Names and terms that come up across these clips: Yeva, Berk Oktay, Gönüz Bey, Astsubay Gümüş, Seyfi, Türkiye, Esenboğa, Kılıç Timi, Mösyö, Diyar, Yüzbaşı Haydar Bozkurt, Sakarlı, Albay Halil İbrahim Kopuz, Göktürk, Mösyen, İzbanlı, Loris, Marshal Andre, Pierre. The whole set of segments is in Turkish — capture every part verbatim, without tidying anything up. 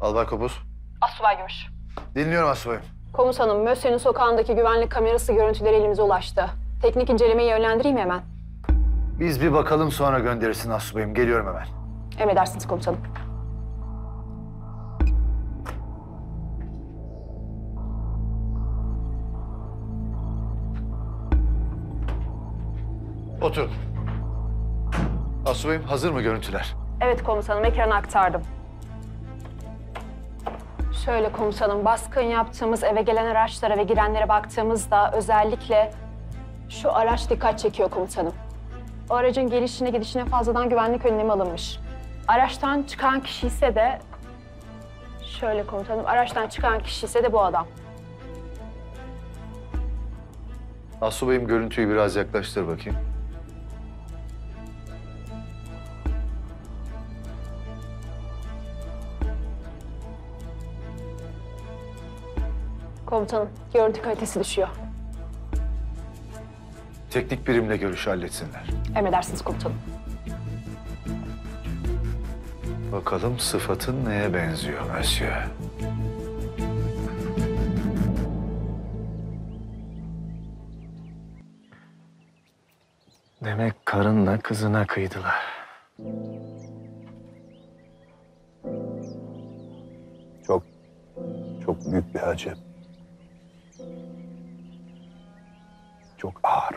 Albay Kopuz. Astsubay Gümüş. Dinliyorum Astsubay'ım. Komutanım, Mösyen'in sokağındaki güvenlik kamerası görüntüleri elimize ulaştı. Teknik incelemeyi yönlendireyim hemen. Biz bir bakalım, sonra gönderirsin Astsubay'ım. Geliyorum hemen. Emredersiniz komutanım. Otur. Astsubay'ım, hazır mı görüntüler? Evet komutanım, ekrana aktardım. Şöyle komutanım, baskın yaptığımız eve gelen araçlara ve girenlere baktığımızda özellikle şu araç dikkat çekiyor komutanım. O aracın gelişine gidişine fazladan güvenlik önlemi alınmış. Araçtan çıkan kişi ise de şöyle komutanım, araçtan çıkan kişi ise de bu adam. Astsubay'ım, görüntüyü biraz yaklaştır bakayım. Komutanım, görüntü kalitesi düşüyor. Teknik birimle görüşü halletsinler. Emredersiniz komutanım. Bakalım sıfatın neye benziyor Mösyö? Demek karınla kızına kıydılar. Çok, çok büyük bir acı. Çok ağır.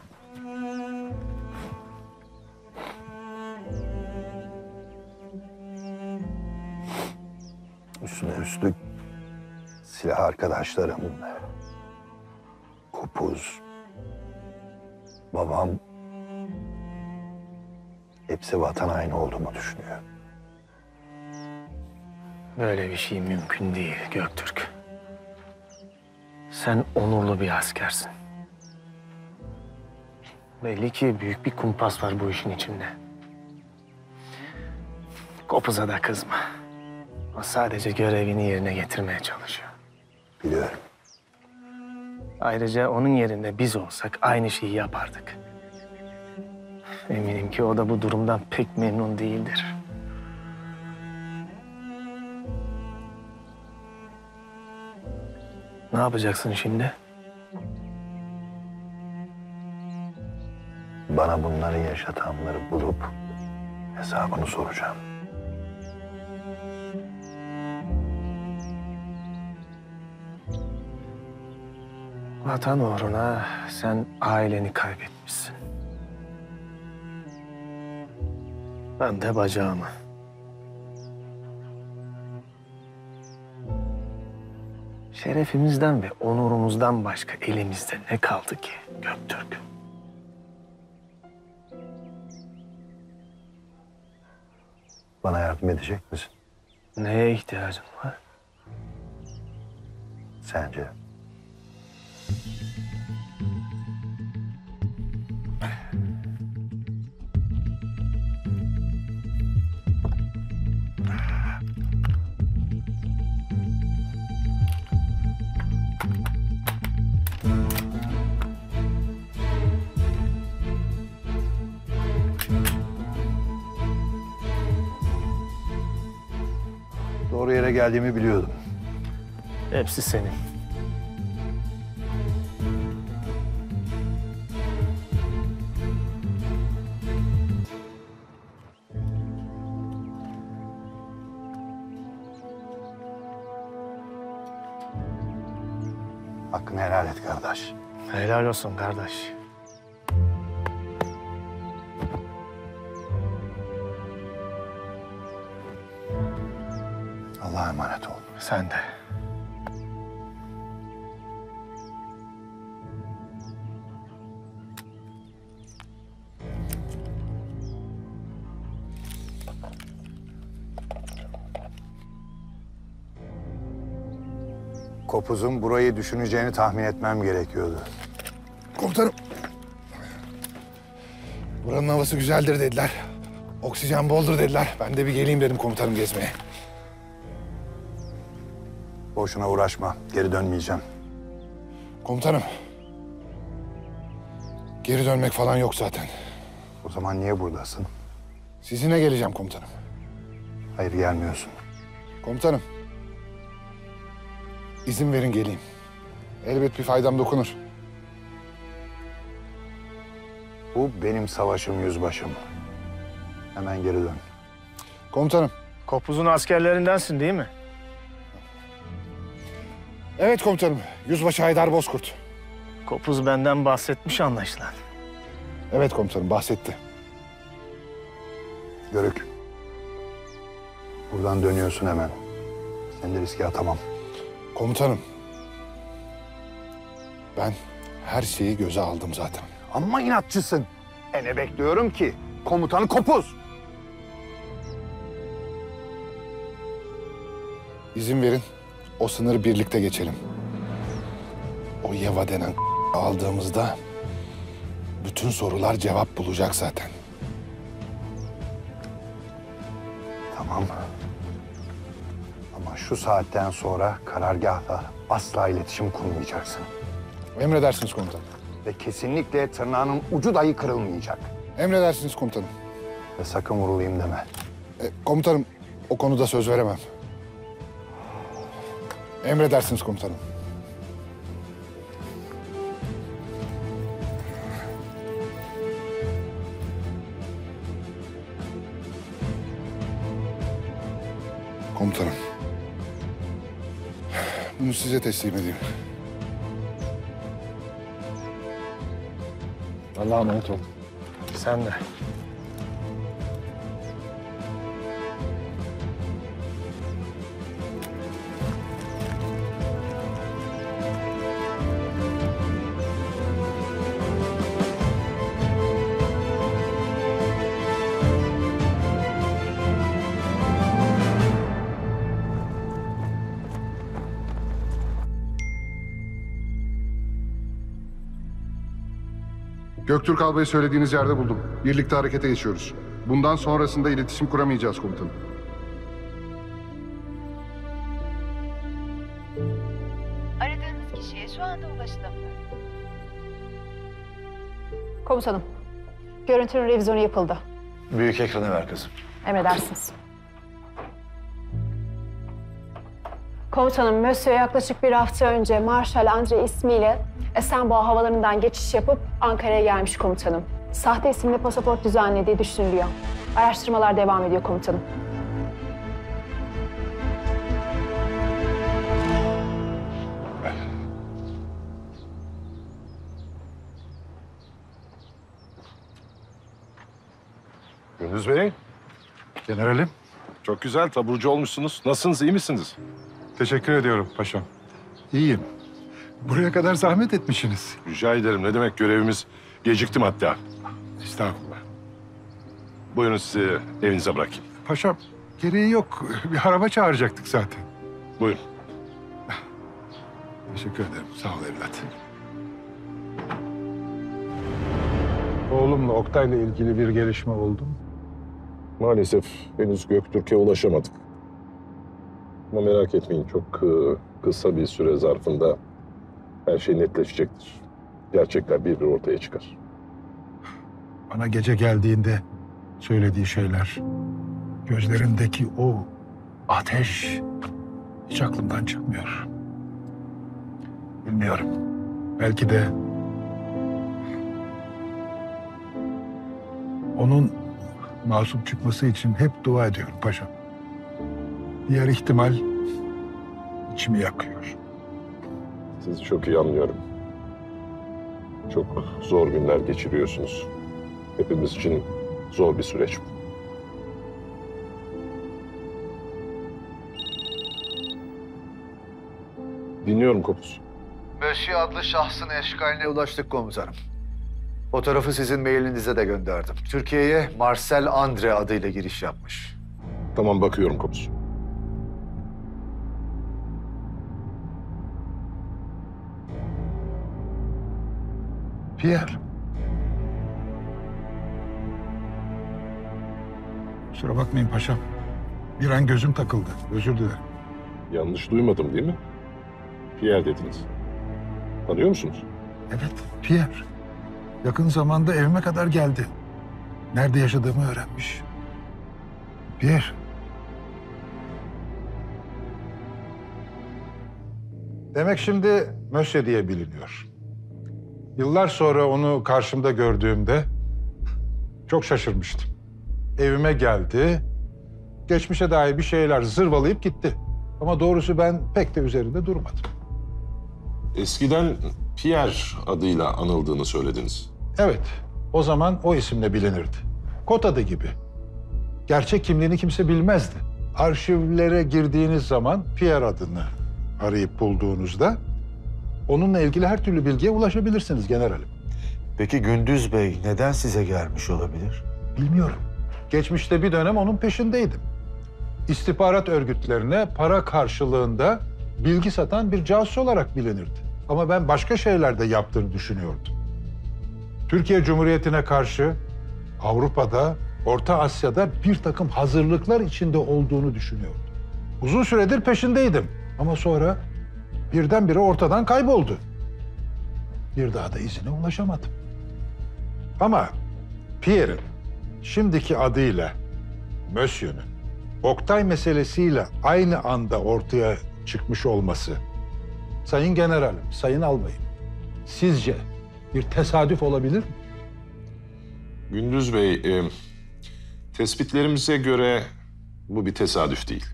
Üstüne üstlük silah arkadaşlarım, Kopuz, babam, hepsi vatan haini olduğumu düşünüyor. Böyle bir şey mümkün değil Göktürk. Sen onurlu bir askersin. Belli ki büyük bir kumpas var bu işin içinde. Kopuz'a da kızma. O sadece görevini yerine getirmeye çalışıyor. Biliyorum. Ayrıca onun yerinde biz olsak aynı şeyi yapardık. Eminim ki o da bu durumdan pek memnun değildir. Ne yapacaksın şimdi? Bana bunları yaşatanları bulup hesabını soracağım. Vatan uğruna sen aileni kaybetmişsin. Ben de bacağımı. Şerefimizden ve onurumuzdan başka elimizde ne kaldı ki Göktürk? Bana yardım edecek misin? Neye ihtiyacın var? Sence? Doğru yere geldiğimi biliyordum. Hepsi senin. Hakkını helal et kardeş. Helal olsun kardeş. Allah'a emanet ol. Sen de. Kopuz'un burayı düşüneceğini tahmin etmem gerekiyordu. Komutanım. Buranın havası güzeldir dediler. Oksijen boldur dediler. Ben de bir geleyim dedim komutanım gezmeye. Boşuna uğraşma. Geri dönmeyeceğim. Komutanım. Geri dönmek falan yok zaten. O zaman niye buradasın? Sizinle geleceğim komutanım. Hayır, gelmiyorsun. Komutanım. İzin verin geleyim. Elbet bir faydam dokunur. Bu benim savaşım yüzbaşım. Hemen geri dön. Komutanım. Kopuz'un askerlerindensin değil mi? Evet komutanım. Yüzbaşı Haydar Bozkurt. Kopuz benden bahsetmiş anlaşılan. Evet komutanım bahsetti. Görük. Buradan dönüyorsun hemen. Seni de riske atamam. Komutanım. Ben her şeyi göze aldım zaten. Ama inatçısın. E ne bekliyorum ki? Komutanı Kopuz. İzin verin. O sınırı birlikte geçelim. O Yeva denen aldığımızda bütün sorular cevap bulacak zaten. Tamam. Ama şu saatten sonra karargâhla asla iletişim kurmayacaksın. Emredersiniz komutanım. Ve kesinlikle tırnağının ucu dahi kırılmayacak. Emredersiniz komutanım. Ve sakın vurulayım deme. E, komutanım, o konuda söz veremem. Emredersiniz komutanım. Komutanım. Bunu size teslim edeyim. Allah'a emanet ol. Sen de. Göktürk Albay'ı söylediğiniz yerde buldum. Birlikte harekete geçiyoruz. Bundan sonrasında iletişim kuramayacağız komutanım. Aradığınız kişiye şu anda ulaşılamıyor. Komutanım, görüntünün revizyonu yapıldı. Büyük ekranı ver kızım. Emredersiniz. Komutanım, Mösyen'e yaklaşık bir hafta önce Marshal Andre ismiyle Esenboğa havalarından geçiş yapıp Ankara'ya gelmiş komutanım. Sahte isimle pasaport düzenlediği düşünülüyor. Araştırmalar devam ediyor komutanım. Gönüz Bey. Generalim. Çok güzel taburcu olmuşsunuz. Nasılsınız, iyi misiniz? Teşekkür ediyorum paşam. İyiyim. Buraya kadar zahmet etmişsiniz. Rica ederim. Ne demek görevimiz? Geciktim hatta. Estağfurullah. Buyurun sizi evinize bırakayım. Paşam, gereği yok. Bir araba çağıracaktık zaten. Buyurun. Teşekkür ederim. Sağ ol evlat. Oğlumla, Oktay'la ilgili bir gelişme oldu mu? Maalesef henüz Göktürk'e ulaşamadık. Ama merak etmeyin. Çok kısa bir süre zarfında her şey netleşecektir. Gerçekler bir bir ortaya çıkar. Bana gece geldiğinde söylediği şeyler, gözlerindeki o ateş hiç aklımdan çıkmıyor. Bilmiyorum. Belki de onun masum çıkması için hep dua ediyorum paşam. Diğer ihtimal içimi yakıyor. Sizi çok iyi anlıyorum. Çok zor günler geçiriyorsunuz. Hepimiz için zor bir süreç bu. Dinliyorum Kopuz. Mösyen adlı şahsın eşkaline ulaştık komutanım. Fotoğrafı sizin mailinize de gönderdim. Türkiye'ye Marshal Andre adıyla giriş yapmış. Tamam, bakıyorum Kopuz. Pierre. Kusura bakmayın paşam. Bir an gözüm takıldı. Özür dilerim. Yanlış duymadım değil mi? Pierre dediniz. Tanıyor musunuz? Evet, Pierre. Yakın zamanda evime kadar geldi. Nerede yaşadığımı öğrenmiş. Pierre. Demek şimdi Mösyen diye biliniyor. Yıllar sonra onu karşımda gördüğümde çok şaşırmıştım. Evime geldi, geçmişe dair bir şeyler zırvalayıp gitti. Ama doğrusu ben pek de üzerinde durmadım. Eskiden Pierre adıyla anıldığını söylediniz. Evet, o zaman o isimle bilinirdi. Kod adı gibi. Gerçek kimliğini kimse bilmezdi. Arşivlere girdiğiniz zaman Pierre adını arayıp bulduğunuzda onunla ilgili her türlü bilgiye ulaşabilirsiniz generalim. Peki Gündüz Bey neden size gelmiş olabilir? Bilmiyorum. Geçmişte bir dönem onun peşindeydim. İstihbarat örgütlerine para karşılığında bilgi satan bir casus olarak bilinirdi. Ama ben başka şeyler de yaptığını düşünüyordum. Türkiye Cumhuriyeti'ne karşı Avrupa'da, Orta Asya'da bir takım hazırlıklar içinde olduğunu düşünüyordum. Uzun süredir peşindeydim ama sonra birdenbire ortadan kayboldu. Bir daha da izine ulaşamadım. Ama Pierre'in şimdiki adıyla Mösyen'in Oktay meselesiyle aynı anda ortaya çıkmış olması, Sayın Generalim, Sayın Albayım, sizce bir tesadüf olabilir mi? Gündüz Bey, e, tespitlerimize göre bu bir tesadüf değil.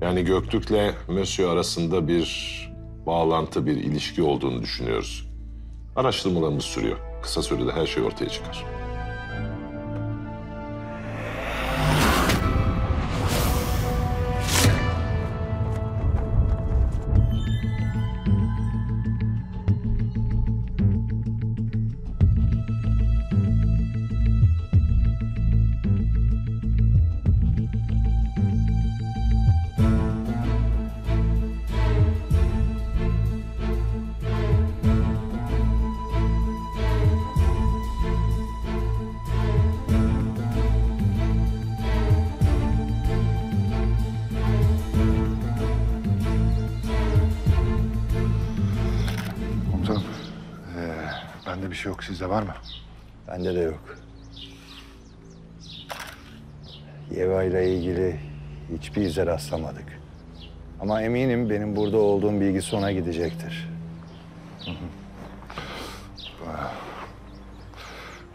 Yani Göktürk'le Mösyen arasında bir bağlantı, bir ilişki olduğunu düşünüyoruz. Araştırmalarımız sürüyor. Kısa sürede her şey ortaya çıkar. Bir şey yok. Sizde var mı? Bende de yok. Yeva ile ilgili hiçbir ize rastlamadık. Ama eminim benim burada olduğum bilgisi ona gidecektir. Hı hı.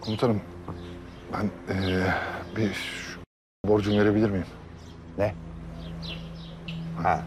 Komutanım, ben ee, bir borcumu verebilir miyim? Ne? Ha.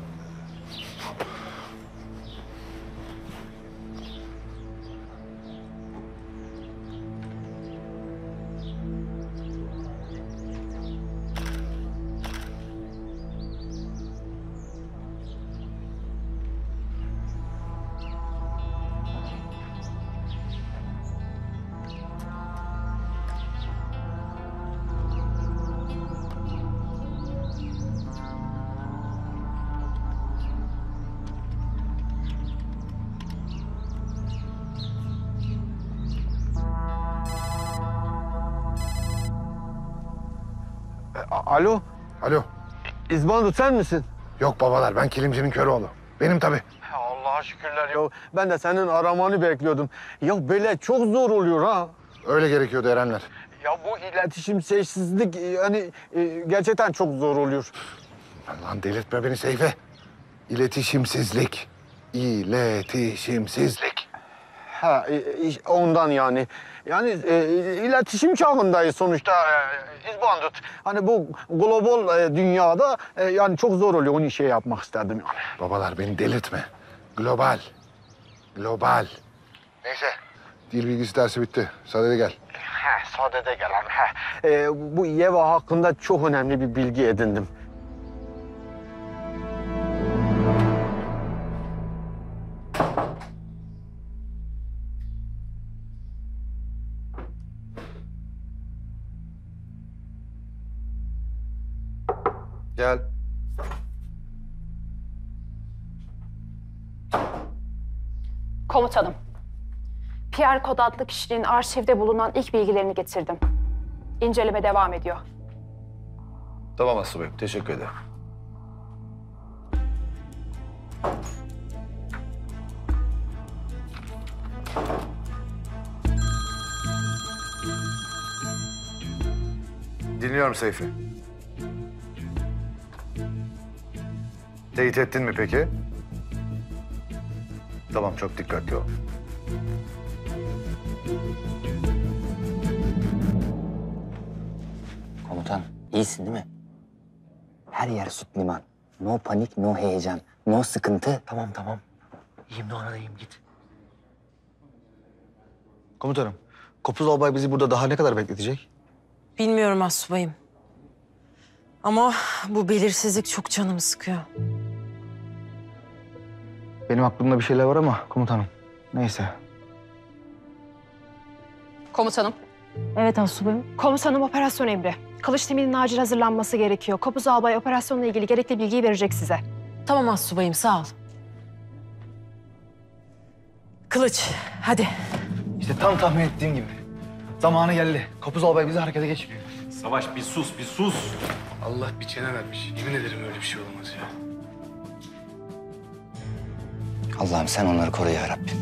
Alo. Alo. İzbanlı sen misin? Yok babalar, ben kilimcinin körü oğlu. Benim tabii. Allah'a şükürler ya. Ben de senin aramanı bekliyordum. Ya böyle çok zor oluyor ha. Öyle gerekiyordu Erenler. Ya bu iletişim sessizlik yani e, gerçekten çok zor oluyor. Lan delirtme beni Seyfi. İletişimsizlik. İletişimsizlik. Ha, ondan yani. Yani e, iletişim çağındayız sonuçta e, İzbanlı. Hani bu global e, dünyada e, yani çok zor oluyor. Onu şey yapmak isterdim yani. Babalar beni delirtme. Global. Global. Neyse. Dil bilgisi dersi bitti. Sadede gel. He, sadede gel abi. He. E, bu Yeva hakkında çok önemli bir bilgi edindim. Gel. Komutanım, Pierre Kod adlı kişinin arşivde bulunan ilk bilgilerini getirdim. İnceleme devam ediyor. Tamam Astsubay, teşekkür ederim. Dinliyorum Seyfi. Teyit ettin mi peki? Tamam, çok dikkatli ol. Komutan, iyisin değil mi? Her yer süt liman. No panik, no heyecan. No sıkıntı. Tamam, tamam. İyiyim, Doğan'a da iyiyim. Git. Komutanım, Kopuz albay bizi burada daha ne kadar bekletecek? Bilmiyorum Astsubayım. Ama bu belirsizlik çok canımı sıkıyor. Benim aklımda bir şeyler var ama komutanım. Neyse. Komutanım. Evet Astsubayım. Komutanım, operasyon emri. Kılıç Timi'nin acil hazırlanması gerekiyor. Kopuz albay operasyonla ilgili gerekli bilgiyi verecek size. Tamam Astsubayım, sağ ol. Kılıç, hadi. İşte tam tahmin ettiğim gibi. Zamanı geldi. Kopuz albay bizi harekete geçiriyor. Savaş, bir sus, bir sus. Allah bir çene vermiş. Yemin ederim öyle bir şey olmaz ya. Allah'ım sen onları koru ya Rabbim.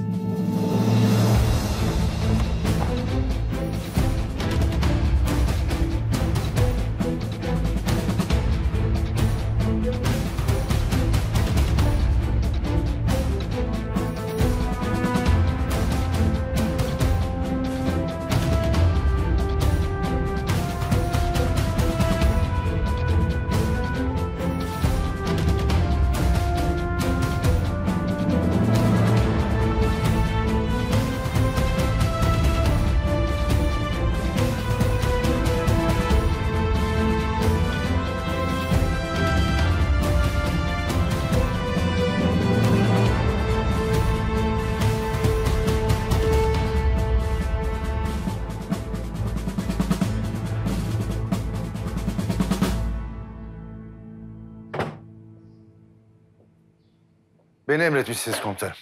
Beni emretmişsiniz komutanım.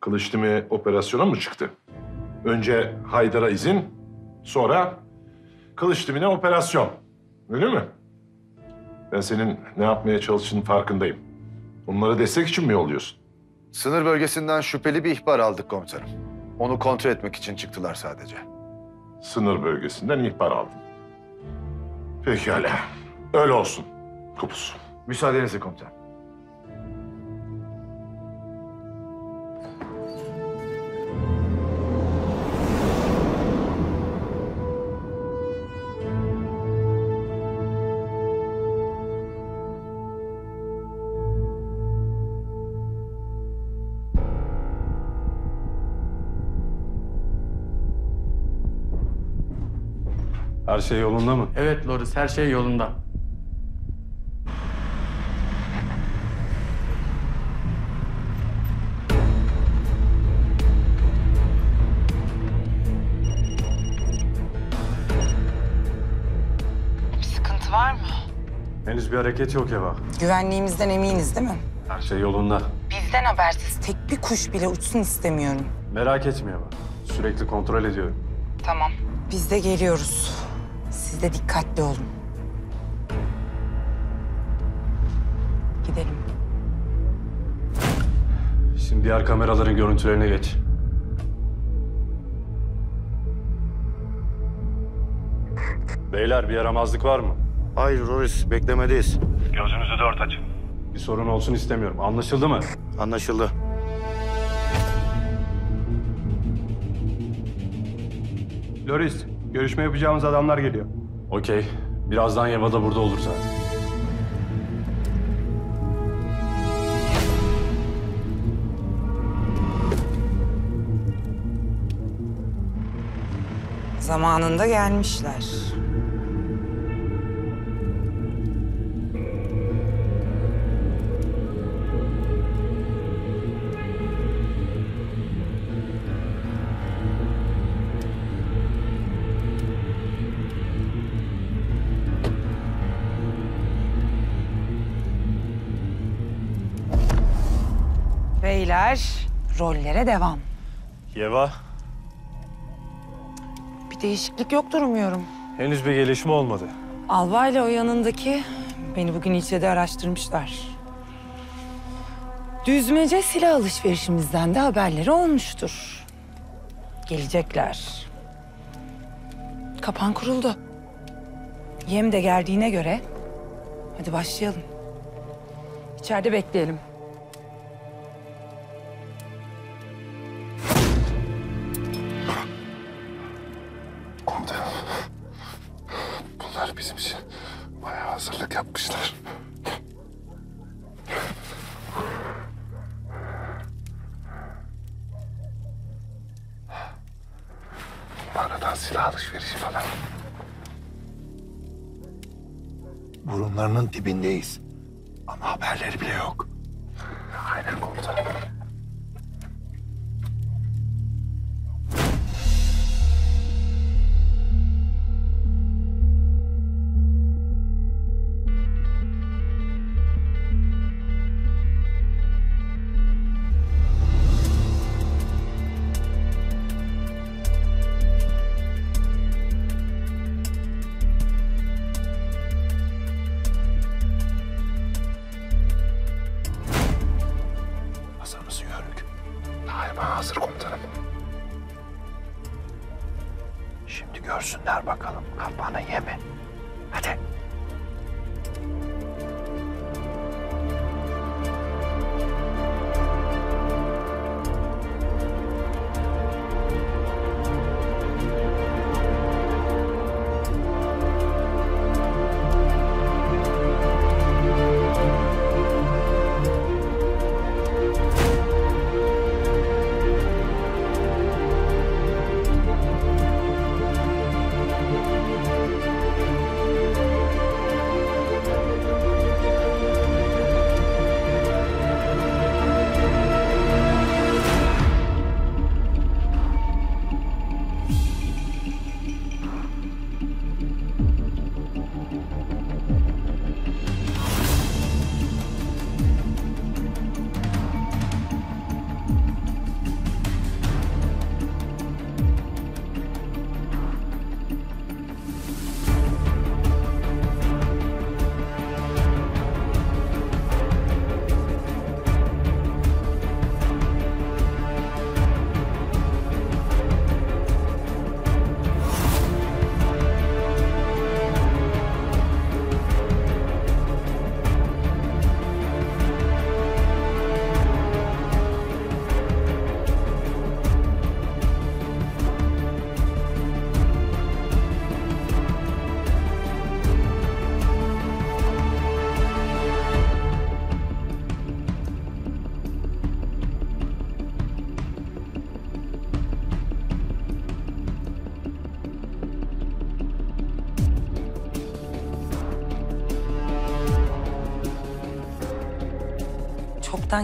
Kılıç Timi operasyona mı çıktı? Önce Haydar'a izin, sonra Kılıç Timi'ne operasyon. Öyle mi? Ben senin ne yapmaya çalıştığının farkındayım. Onlara destek için mi yolluyorsun? Sınır bölgesinden şüpheli bir ihbar aldık komutanım. Onu kontrol etmek için çıktılar sadece. Sınır bölgesinden ihbar aldın. Pekala. Öyle olsun Kopuz. Müsaadenizle komutanım. Her şey yolunda mı? Evet Loris, her şey yolunda. Bir sıkıntı var mı? Henüz bir hareket yok Yeva. Güvenliğimizden eminiz değil mi? Her şey yolunda. Bizden habersiz tek bir kuş bile uçsun istemiyorum. Merak etme Yeva. Sürekli kontrol ediyorum. Tamam. Biz de geliyoruz. Siz de dikkatli olun. Gidelim. Şimdi diğer kameraların görüntülerine geç. Beyler, bir yaramazlık var mı? Hayır Loris, beklemedeyiz. Gözünüzü dört açın. Bir sorun olsun istemiyorum. Anlaşıldı mı? Anlaşıldı. Loris, görüşme yapacağımız adamlar geliyor. Okey. Birazdan Yeva da burada olur zaten. Zamanında gelmişler. Beyler, rollere devam. Yeva. Bir değişiklik yok durmuyorum. Henüz bir gelişme olmadı. Albayla o yanındaki beni bugün ilçede araştırmışlar. Düzmece silah alışverişimizden de haberleri olmuştur. Gelecekler. Kapan kuruldu. Yem de geldiğine göre hadi başlayalım. İçeride bekleyelim. Bunlar bizim için bayağı hazırlık yapmışlar. Mağaradan silah alışverişi falan. Burunlarının dibindeyiz. Ama haberleri bile yok. Aynen komutanım.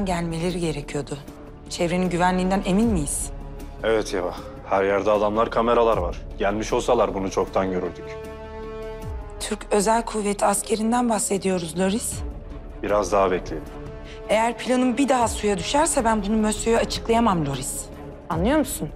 Gelmeleri gerekiyordu. Çevrenin güvenliğinden emin miyiz? Evet Yeva. Her yerde adamlar, kameralar var. Gelmiş olsalar bunu çoktan görürdük. Türk Özel Kuvveti askerinden bahsediyoruz Loris. Biraz daha bekleyelim. Eğer planım bir daha suya düşerse ben bunu Mösyö'ye açıklayamam Loris. Anlıyor musun?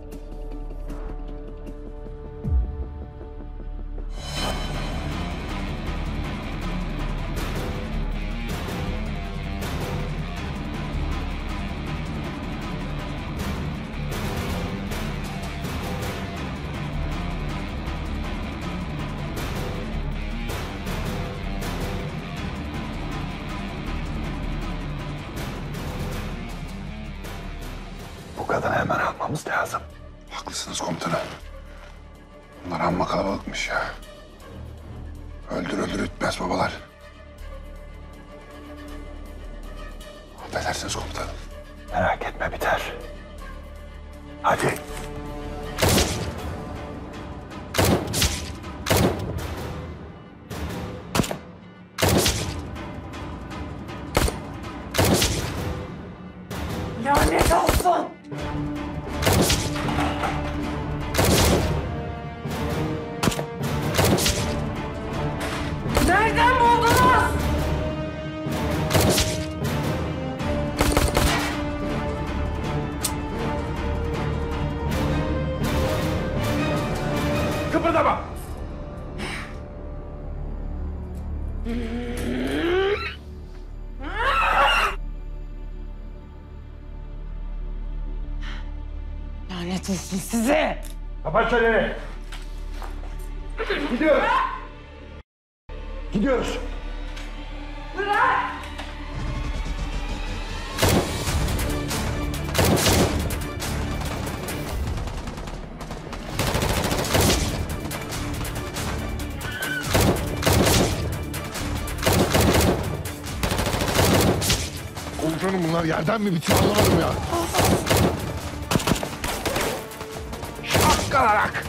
Size! Kapat çeneni! Gidiyoruz! Gidiyoruz! Bırak! Patronum bunlar yerden mi bitiyor anlamadım ya. Şakkalarak.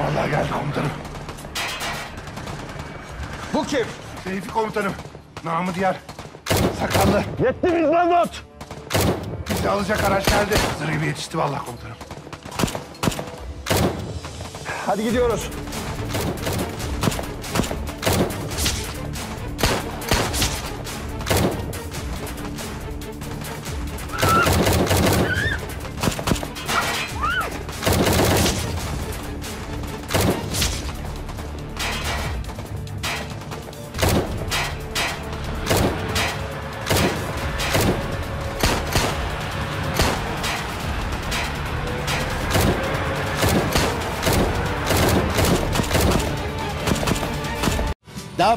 Vallahi geldi komutanım. Bu kim? Seyfi komutanım. Namı Diyar. Sakarlı. Yettiniz lan not! Bizi alacak araç geldi. Hazır gibi yetişti vallahi komutanım. Hadi gidiyoruz. Daha